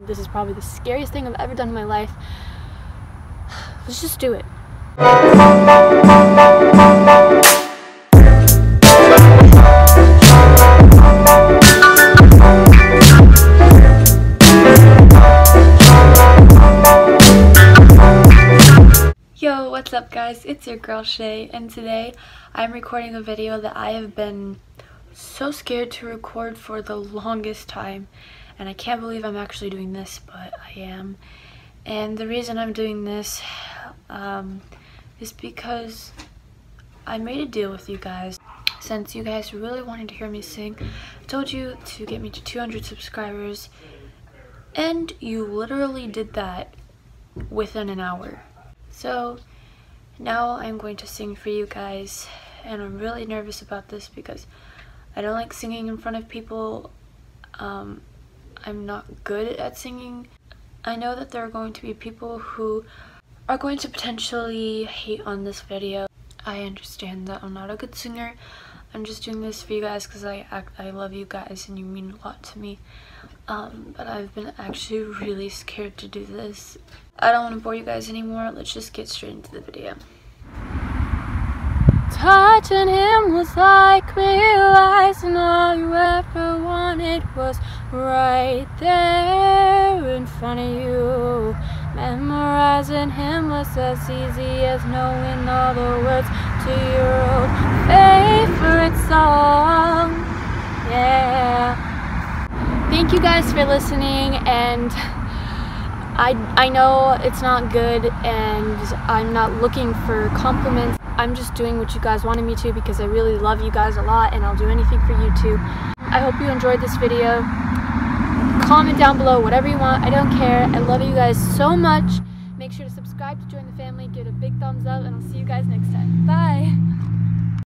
This is probably the scariest thing I've ever done in my life. Let's just do it. Yo, what's up guys? It's your girl Shay, and today I'm recording a video that I have been so scared to record for the longest time. And I can't believe I'm actually doing this, but I am. And the reason I'm doing this is because I made a deal with you guys. Since you guys really wanted to hear me sing, I told you to get me to 200 subscribers, and you literally did that within an hour. So now I'm going to sing for you guys, and I'm really nervous about this because I don't like singing in front of people. I'm not good at singing. I know that there are going to be people who are going to potentially hate on this video. I understand that I'm not a good singer. I'm just doing this for you guys because I love you guys and you mean a lot to me. But I've been actually really scared to do this. I don't want to bore you guys anymore. Let's just get straight into the video. Touching him was like realizing all you ever wanted was right there in front of you. Memorizing him was as easy as knowing all the words to your old favorite song. Yeah. Thank you guys for listening, and I know it's not good, and I'm not looking for compliments. I'm just doing what you guys wanted me to because I really love you guys a lot, and I'll do anything for you too. I hope you enjoyed this video. Comment down below whatever you want. I don't care. I love you guys so much. Make sure to subscribe to join the family. Give it a big thumbs up, and I'll see you guys next time. Bye!